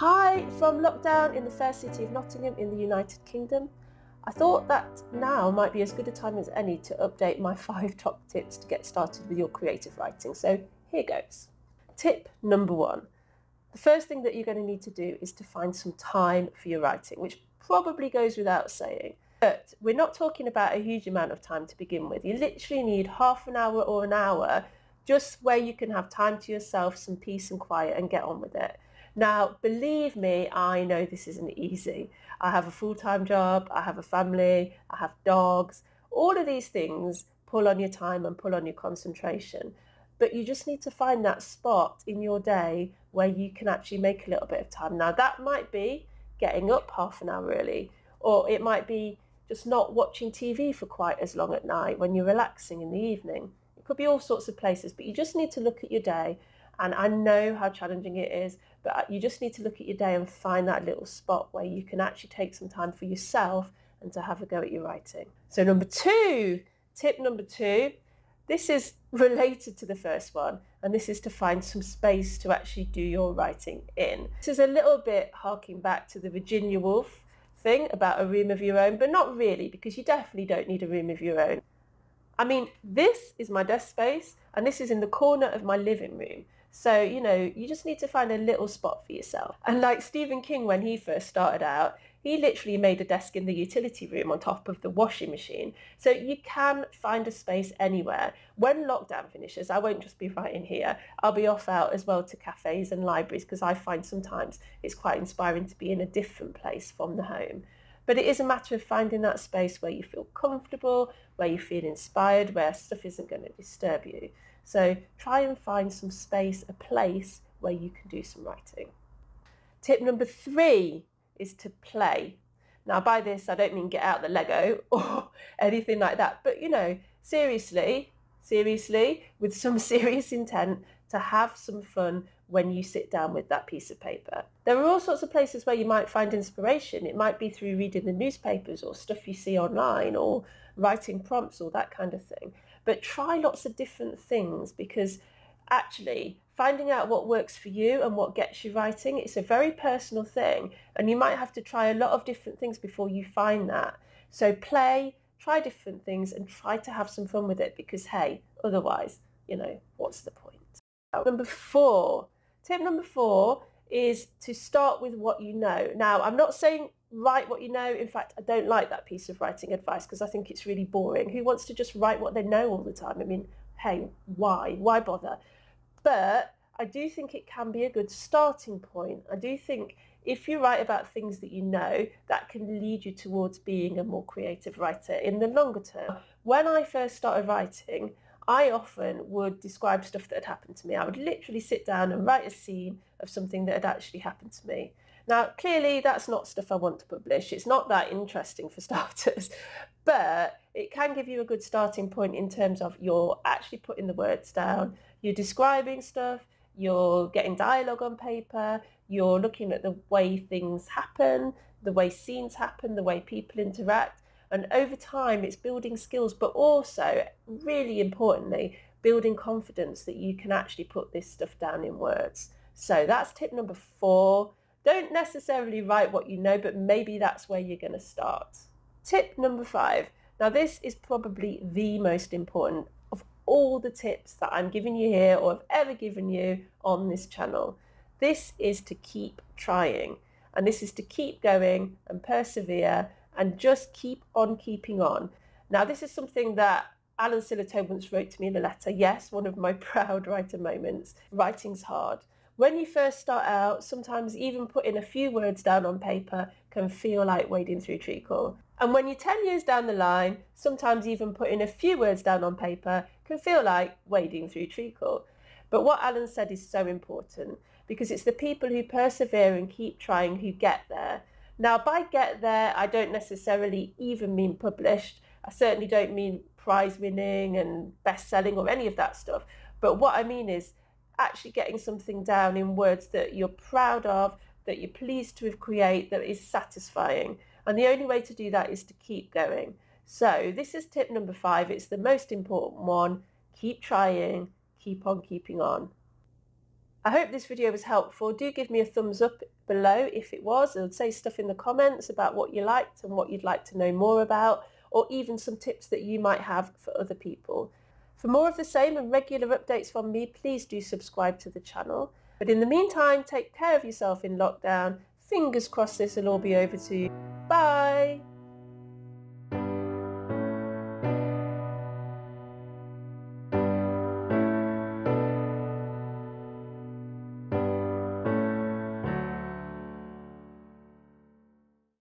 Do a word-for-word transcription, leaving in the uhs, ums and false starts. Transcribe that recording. Hi from lockdown in the fair city of Nottingham in the United Kingdom. I thought that now might be as good a time as any to update my five top tips to get started with your creative writing, so here goes. Tip number one. The first thing that you're going to need to do is to find some time for your writing, which probably goes without saying. But we're not talking about a huge amount of time to begin with. You literally need half an hour or an hour just where you can have time to yourself, some peace and quiet, and get on with it. Now, believe me, I know this isn't easy. I have a full-time job, I have a family, I have dogs. All of these things pull on your time and pull on your concentration. But you just need to find that spot in your day where you can actually make a little bit of time. Now, that might be getting up half an hour early, or it might be just not watching T V for quite as long at night when you're relaxing in the evening. It could be all sorts of places, but you just need to look at your day. And I know how challenging it is, but you just need to look at your day and find that little spot where you can actually take some time for yourself and to have a go at your writing. So number two, tip number two, this is related to the first one, and this is to find some space to actually do your writing in. This is a little bit harking back to the Virginia Woolf thing about a room of your own, but not really, because you definitely don't need a room of your own. I mean, this is my desk space, and this is in the corner of my living room. So, you know, you just need to find a little spot for yourself. And like Stephen King, when he first started out, he literally made a desk in the utility room on top of the washing machine. So you can find a space anywhere. When lockdown finishes, I won't just be writing here. I'll be off out as well to cafes and libraries, because I find sometimes it's quite inspiring to be in a different place from the home. But it is a matter of finding that space where you feel comfortable, where you feel inspired, where stuff isn't going to disturb you. So try and find some space, a place where you can do some writing. Tip number three is to play. Now, by this, I don't mean get out the Lego or anything like that, but, you know, seriously, seriously, with some serious intent, to have some fun when you sit down with that piece of paper. There are all sorts of places where you might find inspiration. It might be through reading the newspapers or stuff you see online or writing prompts or that kind of thing. But try lots of different things, because actually finding out what works for you and what gets you writing, it's a very personal thing, and you might have to try a lot of different things before you find that. So play, try different things, and try to have some fun with it, because, hey, otherwise, you know, what's the point? Number four. Tip number four is to start with what you know. Now, I'm not saying write what you know. In fact, I don't like that piece of writing advice, because I think it's really boring. Who wants to just write what they know all the time? I mean, hey, why? Why bother? But I do think it can be a good starting point. I do think if you write about things that you know, that can lead you towards being a more creative writer in the longer term. When I first started writing, I often would describe stuff that had happened to me. I would literally sit down and write a scene of something that had actually happened to me. Now, clearly, that's not stuff I want to publish. It's not that interesting for starters, but it can give you a good starting point in terms of you're actually putting the words down, you're describing stuff, you're getting dialogue on paper, you're looking at the way things happen, the way scenes happen, the way people interact. And over time, it's building skills, but also, really importantly, building confidence that you can actually put this stuff down in words. So that's tip number four. Don't necessarily write what you know, but maybe that's where you're going to start. Tip number five. Now, this is probably the most important of all the tips that I'm giving you here, or have ever given you on this channel. This is to keep trying, and this is to keep going and persevere, and just keep on keeping on. Now, this is something that Alan Sillitoe once wrote to me in a letter. Yes, one of my proud writer moments. Writing's hard. When you first start out, sometimes even putting a few words down on paper can feel like wading through treacle. And when you're ten years down the line, sometimes even putting a few words down on paper can feel like wading through treacle. But what Alan said is so important, because it's the people who persevere and keep trying who get there. Now, by get there, I don't necessarily even mean published. I certainly don't mean prize winning and best-selling or any of that stuff. But what I mean is actually getting something down in words that you're proud of, that you're pleased to have created, that is satisfying. And the only way to do that is to keep going. So this is tip number five. It's the most important one. Keep trying. Keep on keeping on. I hope this video was helpful. Do give me a thumbs up below if it was, and say stuff in the comments about what you liked and what you'd like to know more about, or even some tips that you might have for other people. For more of the same and regular updates from me, please do subscribe to the channel. But in the meantime, take care of yourself in lockdown. Fingers crossed this will all be over too. Bye!